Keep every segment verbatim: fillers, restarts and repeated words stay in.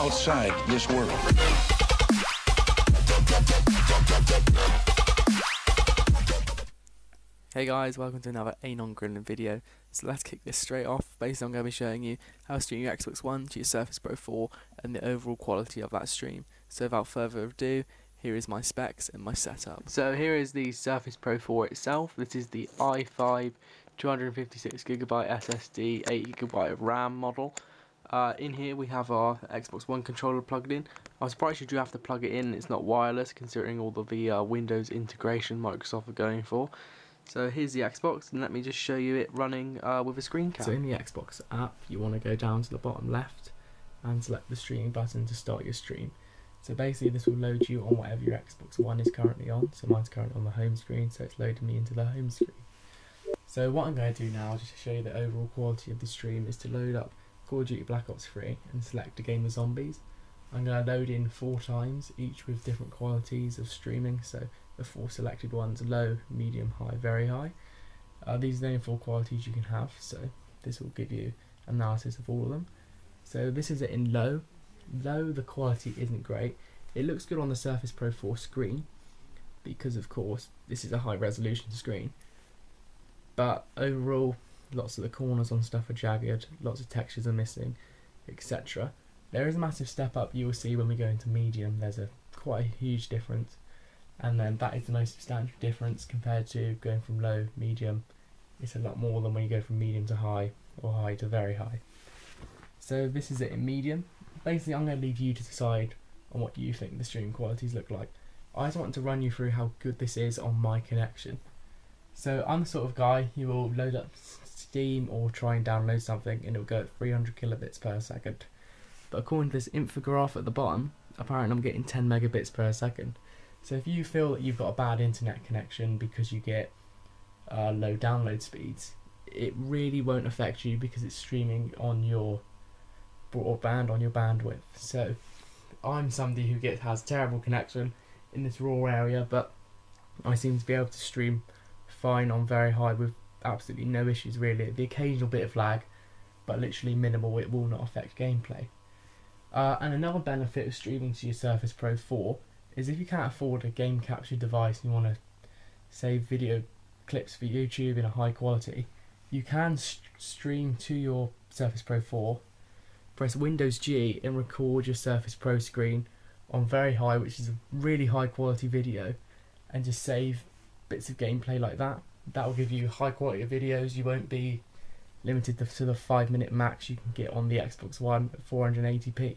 outside this world. Hey guys, welcome to another AnonGremlin video. So let's kick this straight off. Basically, I'm going to be showing you how to stream your Xbox One to your Surface Pro four and the overall quality of that stream. So without further ado, here is my specs and my setup. So here is the Surface Pro four itself. This is the i five two hundred fifty-six gigabyte S S D, eight gigabyte of RAM model. Uh, in here we have our Xbox One controller plugged in. I was surprised you do have to plug it in. It's not wireless, considering all of the uh, Windows integration Microsoft are going for. So here's the Xbox, and let me just show you it running uh, with a screen cap. So in the Xbox app, you want to go down to the bottom left and select the streaming button to start your stream. So basically this will load you on whatever your Xbox One is currently on. So mine's currently on the home screen, so it's loading me into the home screen. So what I'm going to do now, just to show you the overall quality of the stream, is to load up Call of Duty Black Ops three and select a game of zombies. I'm going to load in four times, each with different qualities of streaming, so the four selected ones: low, medium, high, very high. Uh, these are the only four qualities you can have, so this will give you analysis of all of them. So this is it in low. Low, the quality isn't great. It looks good on the Surface Pro four screen, because of course this is a high resolution screen. But overall, lots of the corners on stuff are jagged, lots of textures are missing, et cetera. There is a massive step up you will see when we go into medium. There's a quite a huge difference, and then that is the most substantial difference compared to going from low, medium. It's a lot more than when you go from medium to high, or high to very high. So this is it in medium. Basically, I'm going to leave you to decide on what you think the stream qualities look like. I just want to run you through how good this is on my connection. So I'm the sort of guy who will load up Steam or try and download something and it will go at three hundred kilobits per second. But according to this infograph at the bottom, apparently I'm getting ten megabits per second. So if you feel that you've got a bad internet connection because you get uh, low download speeds, it really won't affect you because it's streaming on your broadband, on your bandwidth. So I'm somebody who gets has terrible connection in this rural area, but I seem to be able to stream fine on very high with absolutely no issues really. The occasional bit of lag, but literally minimal. It will not affect gameplay. Uh, and another benefit of streaming to your Surface Pro four is if you can't afford a game capture device and you want to save video clips for YouTube in a high quality, you can st stream to your Surface Pro four, press Windows G and record your Surface Pro screen on very high, which is a really high quality video, and just save bits of gameplay like that. That will give you high quality videos. You won't be limited to the five minute max you can get on the Xbox One at four eighty p.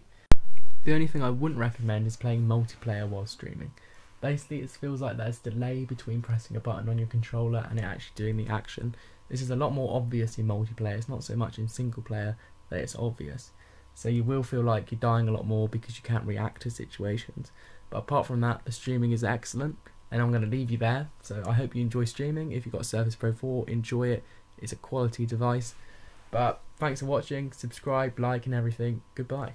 The only thing I wouldn't recommend is playing multiplayer while streaming. Basically, it feels like there's delay between pressing a button on your controller and it actually doing the action. This is a lot more obvious in multiplayer. It's not so much in single player that it's obvious. So you will feel like you're dying a lot more because you can't react to situations. But apart from that, the streaming is excellent, and I'm going to leave you there. So I hope you enjoy streaming. If you've got a Surface Pro four, enjoy it. It's a quality device. But thanks for watching. Subscribe, like, and everything. Goodbye.